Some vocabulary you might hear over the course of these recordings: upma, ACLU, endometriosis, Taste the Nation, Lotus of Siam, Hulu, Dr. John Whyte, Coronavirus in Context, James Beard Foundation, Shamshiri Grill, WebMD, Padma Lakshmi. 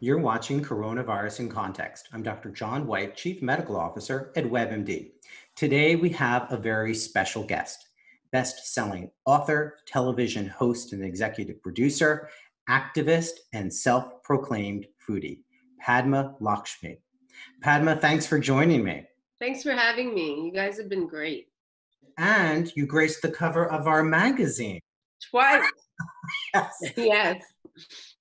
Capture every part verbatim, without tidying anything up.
You're watching Coronavirus in Context. I'm Doctor John Whyte, Chief Medical Officer at WebMD. Today, we have a very special guest, best-selling author, television host and executive producer, activist, and self-proclaimed foodie, Padma Lakshmi. Padma, thanks for joining me. Thanks for having me. You guys have been great. And you graced the cover of our magazine. Twice. Yes. Yes.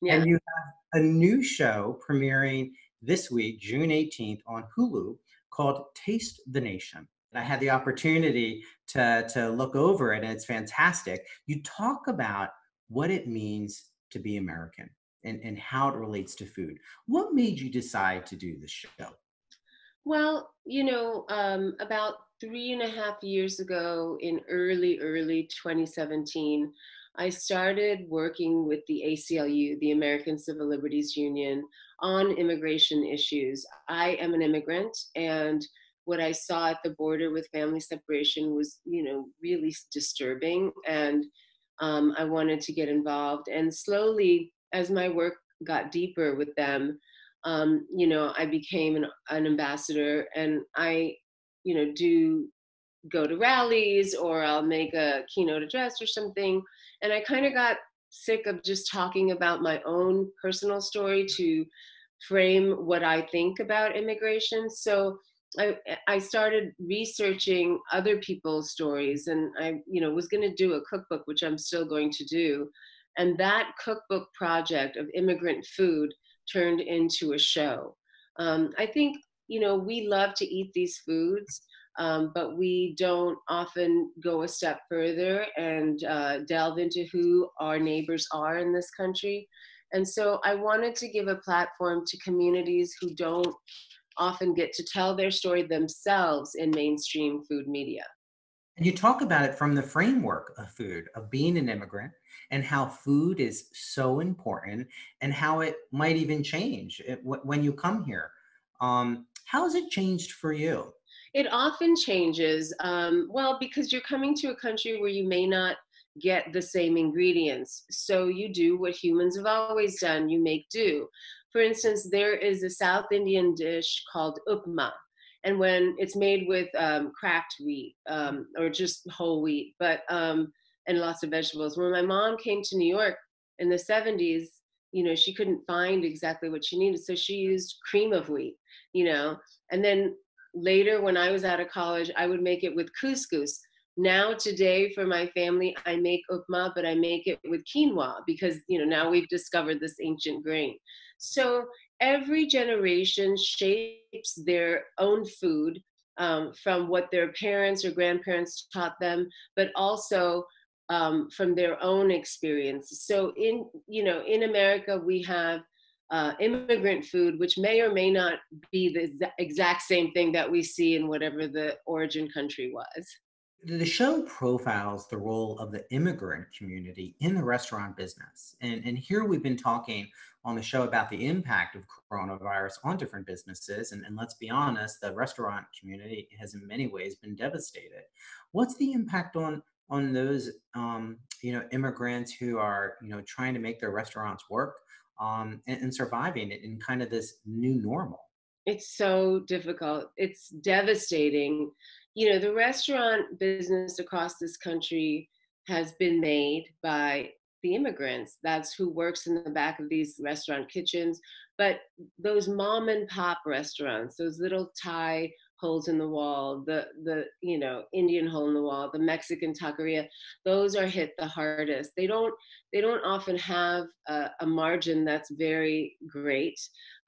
Yeah. And you have a new show premiering this week, June eighteenth, on Hulu called Taste the Nation. I had the opportunity to, to look over it, and it's fantastic. You talk about what it means to be American and, and how it relates to food. What made you decide to do this show? Well, you know, um, about three and a half years ago in early, early twenty seventeen, I started working with the A C L U, the American Civil Liberties Union, on immigration issues. I am an immigrant, and what I saw at the border with family separation was, you know, really disturbing, and um, I wanted to get involved. And slowly, as my work got deeper with them, um, you know, I became an, an ambassador, and I, you know, do go to rallies, or I'll make a keynote address or something. And I kind of got sick of just talking about my own personal story to frame what I think about immigration. So I, I started researching other people's stories, and I, you know, was going to do a cookbook, which I'm still going to do. And that cookbook project of immigrant food turned into a show. Um, I think, you know, we love to eat these foods. Um, but we don't often go a step further and uh, delve into who our neighbors are in this country. And so I wanted to give a platform to communities who don't often get to tell their story themselves in mainstream food media. And you talk about it from the framework of food, of being an immigrant, and how food is so important, and how it might even change it w- when you come here. Um, how has it changed for you? It often changes, um, well, because you're coming to a country where you may not get the same ingredients. So you do what humans have always done, you make do. For instance, there is a South Indian dish called upma, and when it's made with um, cracked wheat um, or just whole wheat, but um, and lots of vegetables. When my mom came to New York in the seventies, you know, she couldn't find exactly what she needed, so she used cream of wheat, you know, and then later, when I was out of college, I would make it with couscous. Now today for my family, I make upma, but I make it with quinoa because, you know, now we've discovered this ancient grain. So every generation shapes their own food um, from what their parents or grandparents taught them, but also um, from their own experience. So in, you know, in America, we have Uh, immigrant food, which may or may not be the exact same thing that we see in whatever the origin country was. The show profiles the role of the immigrant community in the restaurant business. And, and here we've been talking on the show about the impact of coronavirus on different businesses. And, and let's be honest, the restaurant community has in many ways been devastated. What's the impact on on those um, you know, immigrants who are, you know, trying to make their restaurants work? Um, and, and surviving it in kind of this new normal? It's so difficult. It's devastating. You know, the restaurant business across this country has been made by the immigrants. That's who works in the back of these restaurant kitchens. But those mom and pop restaurants, those little Thai holes in the wall, the, the you know, Indian hole in the wall, the Mexican taqueria, those are hit the hardest. They don't, they don't often have a, a margin that's very great.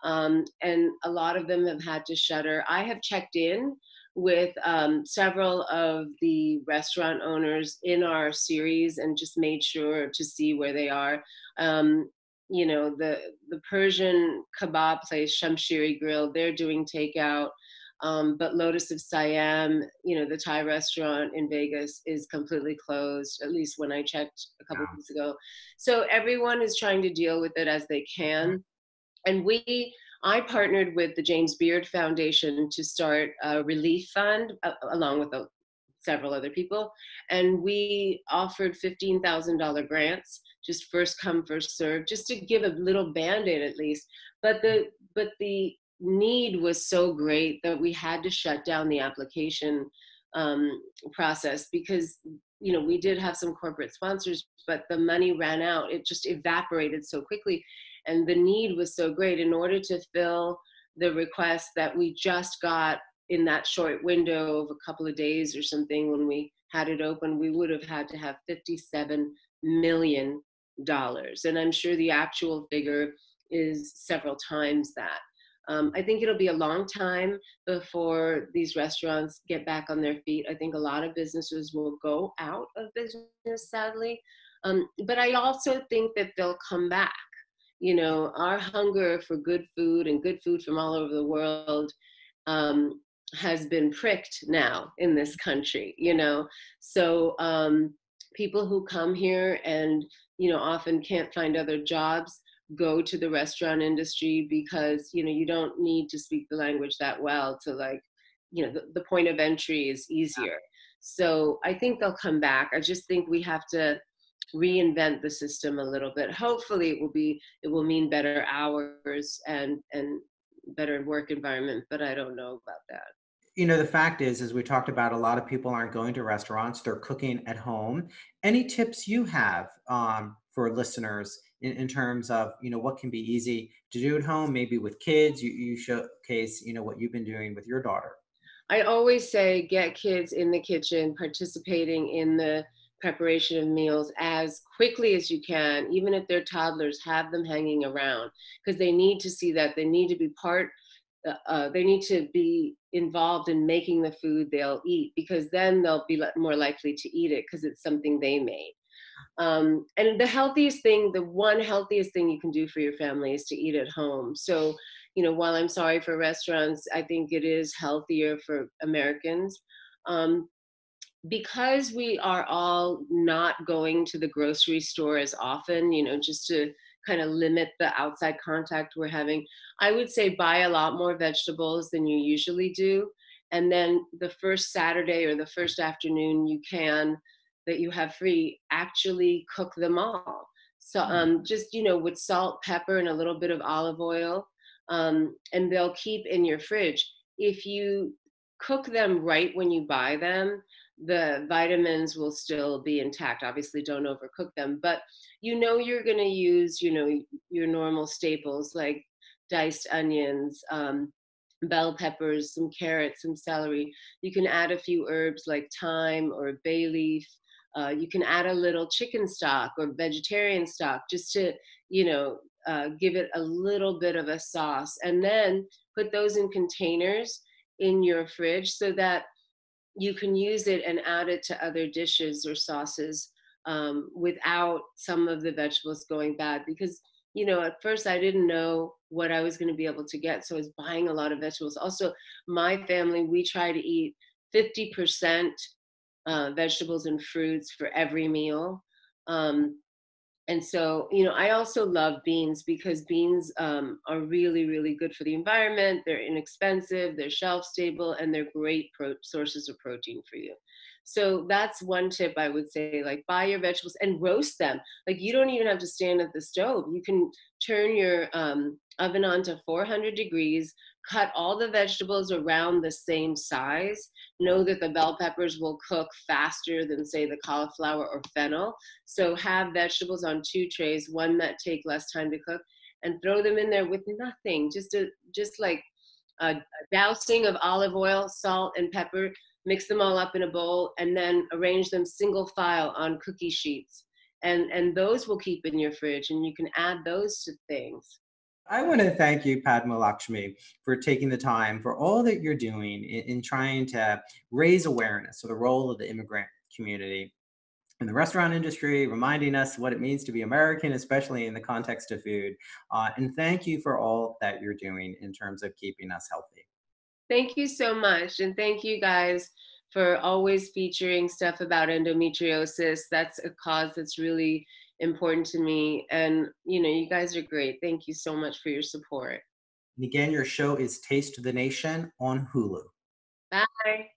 Um, and a lot of them have had to shutter. I have checked in with um, several of the restaurant owners in our series and just made sure to see where they are. Um, you know, the, the Persian kebab place, Shamshiri Grill, they're doing takeout. Um, but Lotus of Siam, you know, the Thai restaurant in Vegas is completely closed, at least when I checked a couple yeah. of weeks ago. So everyone is trying to deal with it as they can. And we, I partnered with the James Beard Foundation to start a relief fund, uh, along with a several other people, and we offered fifteen thousand dollar grants, just first come, first serve, just to give a little band-aid at least. But the, but the need was so great that we had to shut down the application um, process, because, you know, we did have some corporate sponsors, but the money ran out. It just evaporated so quickly. And the need was so great, in order to fill the request that we just got in that short window of a couple of days or something when we had it open, we would have had to have fifty-seven million dollars. And I'm sure the actual figure is several times that. Um, I think it'll be a long time before these restaurants get back on their feet. I think a lot of businesses will go out of business, sadly. Um, but I also think that they'll come back. You know, our hunger for good food and good food from all over the world um, has been pricked now in this country, you know. So um, people who come here and, you know, often can't find other jobs go to the restaurant industry, because, you know, you don't need to speak the language that well to, like, you know, the, the point of entry is easier. So I think they'll come back. I just think we have to reinvent the system a little bit. Hopefully it will be, it will mean better hours and, and better work environment, but I don't know about that. You know, the fact is, as we talked about, a lot of people aren't going to restaurants, they're cooking at home. Any tips you have um, for listeners in, in terms of, you know, what can be easy to do at home, maybe with kids? You, you showcase, you know, what you've been doing with your daughter. I always say get kids in the kitchen, participating in the preparation of meals as quickly as you can. Even if they're toddlers, have them hanging around, because they need to see that. They need to be part, uh, they need to be involved in making the food they'll eat, because then they'll be more likely to eat it because it's something they made. Um, and the healthiest thing, the one healthiest thing you can do for your family is to eat at home. So, you know, while I'm sorry for restaurants, I think it is healthier for Americans. Um, Because we are all not going to the grocery store as often, you know, just to kind of limit the outside contact we're having, I would say buy a lot more vegetables than you usually do. And then the first Saturday or the first afternoon you can, that you have free, actually cook them all. So um, just, you know, with salt, pepper, and a little bit of olive oil, um, and they'll keep in your fridge. If you cook them right when you buy them, the vitamins will still be intact. Obviously don't overcook them, but you know you're gonna use, you know, your normal staples like diced onions, um, bell peppers, some carrots, some celery. You can add a few herbs like thyme or bay leaf. Uh, you can add a little chicken stock or vegetarian stock just to, you know, uh, give it a little bit of a sauce, and then put those in containers in your fridge so that you can use it and add it to other dishes or sauces um, without some of the vegetables going bad. Because, you know, at first I didn't know what I was going to be able to get, so I was buying a lot of vegetables. Also, my family, we try to eat fifty percent uh, vegetables and fruits for every meal. Um, and so, you know, I also love beans, because beans um, are really, really good for the environment. They're inexpensive, they're shelf stable, and they're great pro- sources of protein for you. So that's one tip I would say, like buy your vegetables and roast them. Like you don't even have to stand at the stove. You can turn your um, oven on to four hundred degrees, cut all the vegetables around the same size. Know that the bell peppers will cook faster than, say, the cauliflower or fennel. So have vegetables on two trays, one that take less time to cook, and throw them in there with nothing. Just a, just like a dousing of olive oil, salt, and pepper. Mix them all up in a bowl, and then arrange them single file on cookie sheets. And, and those will keep in your fridge, and you can add those to things. I want to thank you, Padma Lakshmi, for taking the time, for all that you're doing in, in trying to raise awareness of the role of the immigrant community in the restaurant industry, reminding us what it means to be American, especially in the context of food. Uh, and thank you for all that you're doing in terms of keeping us healthy. Thank you so much. And thank you guys for always featuring stuff about endometriosis. That's a cause that's really important to me. And, you know, you guys are great. Thank you so much for your support. And again, your show is Taste the Nation on Hulu. Bye.